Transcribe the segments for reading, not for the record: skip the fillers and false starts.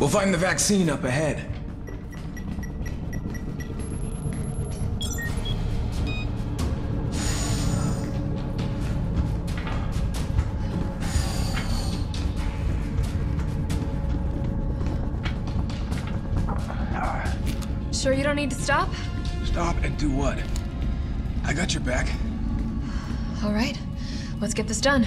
We'll find the vaccine up ahead. Sure you don't need to stop? Stop and do what? I got your back. All right, let's get this done.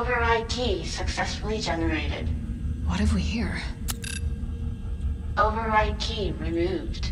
Override key successfully generated. What have we here? Override key removed.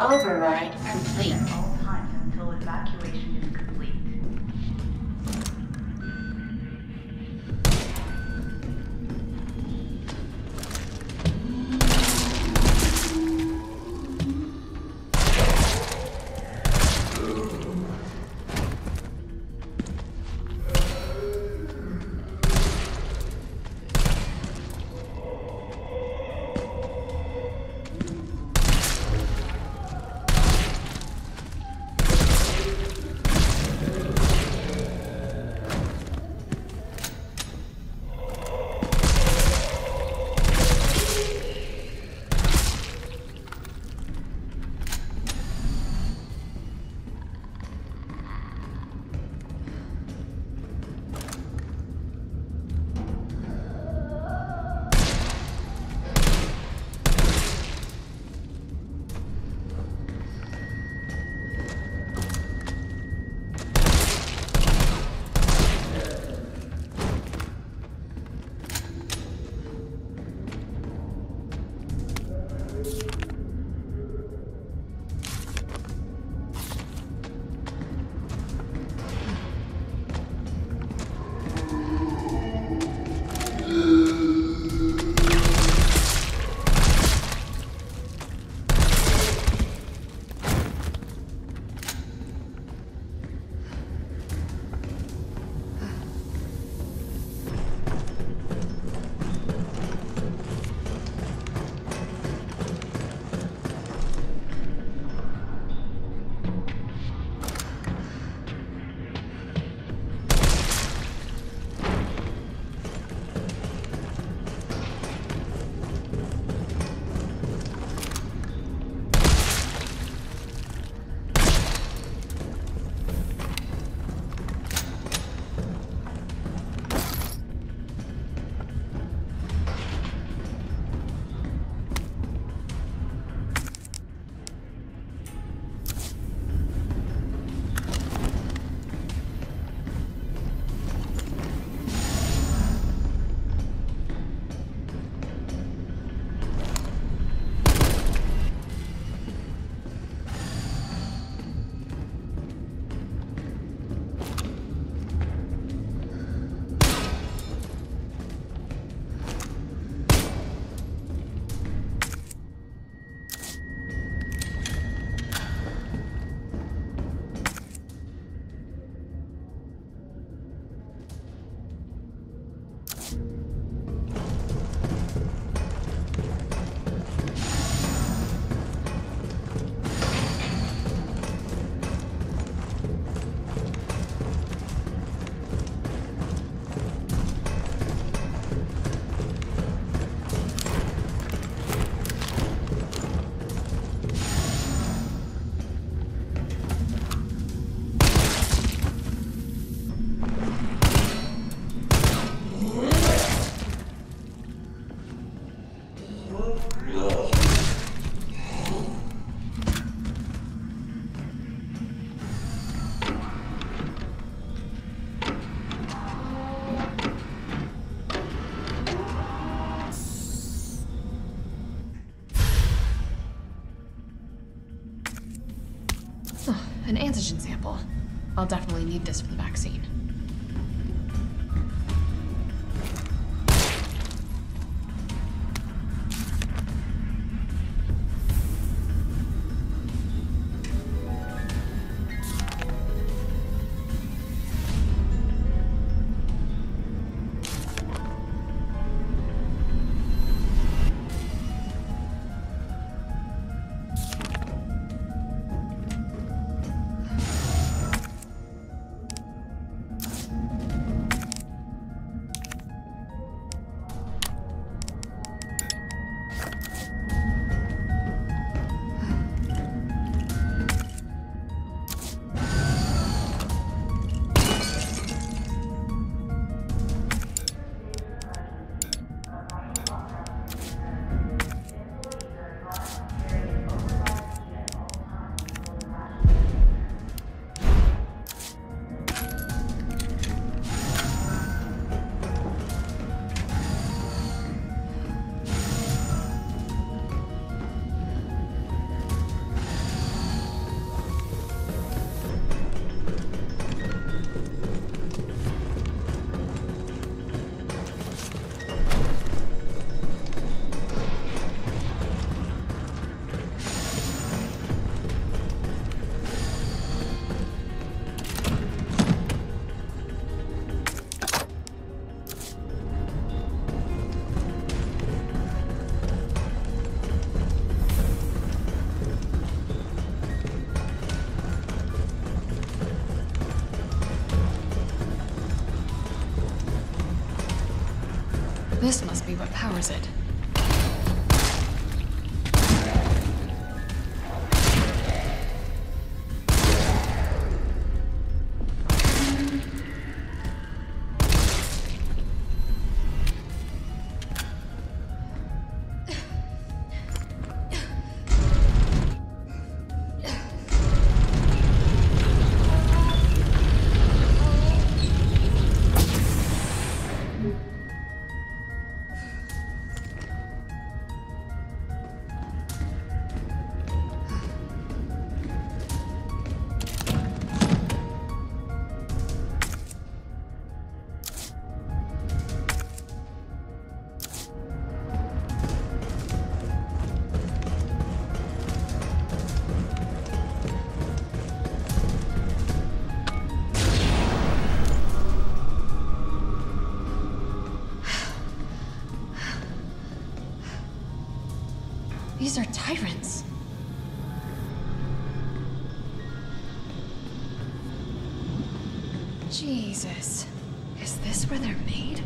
Override complete. At all times until evacuation is complete. An antigen sample. I'll definitely need this for the vaccine. This must be what powers it. These are tyrants. Jesus. Is this where they're made?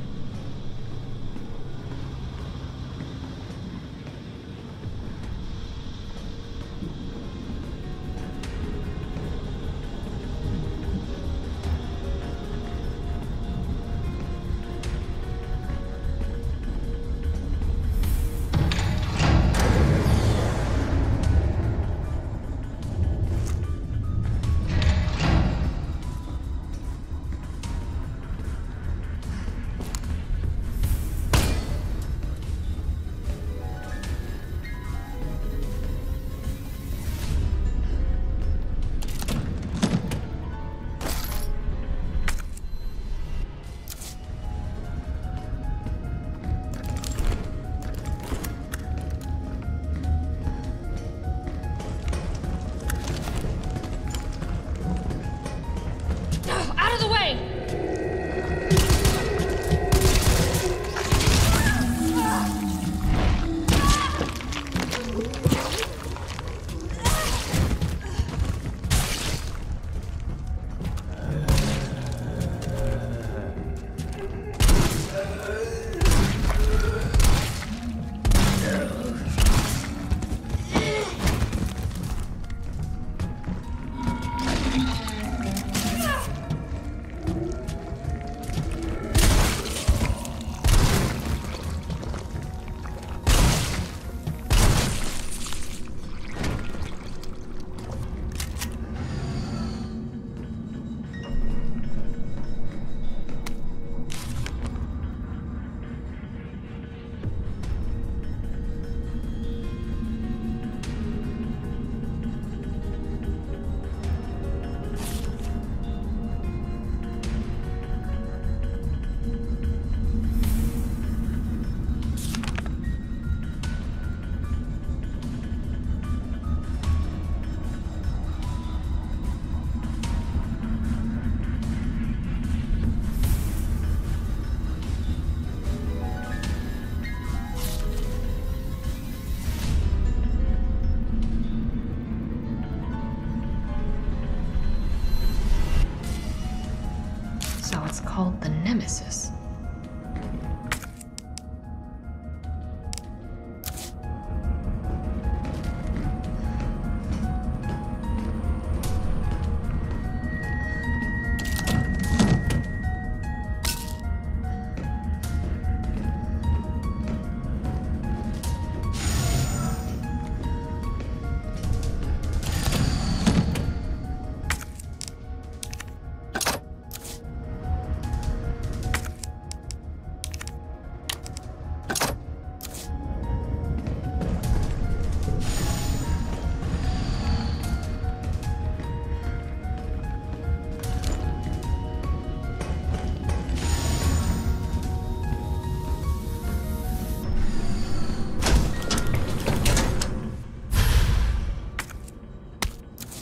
It's called the Nemesis.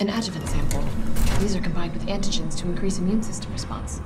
An adjuvant sample. These are combined with antigens to increase immune system response.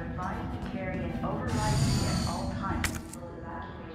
are advised to carry an override key at all times until evacuation is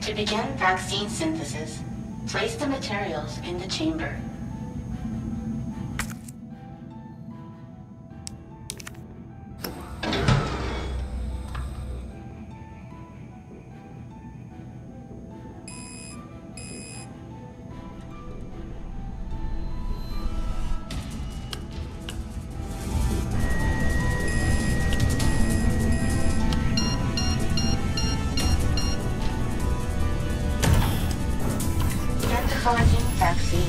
to begin vaccine synthesis, place the materials in the chamber. Collecting vaccine.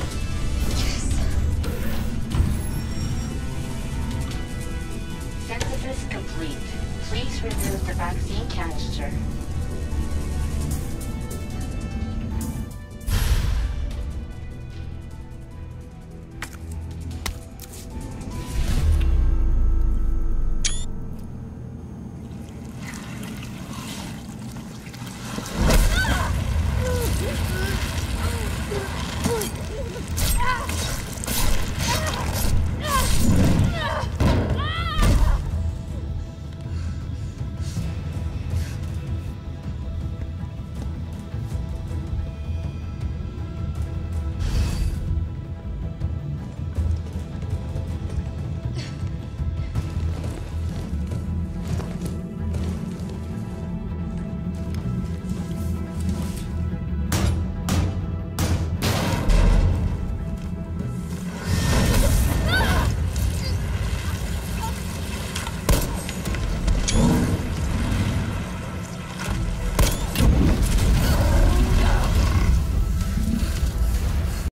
Synthesis complete. Please remove the vaccine canister.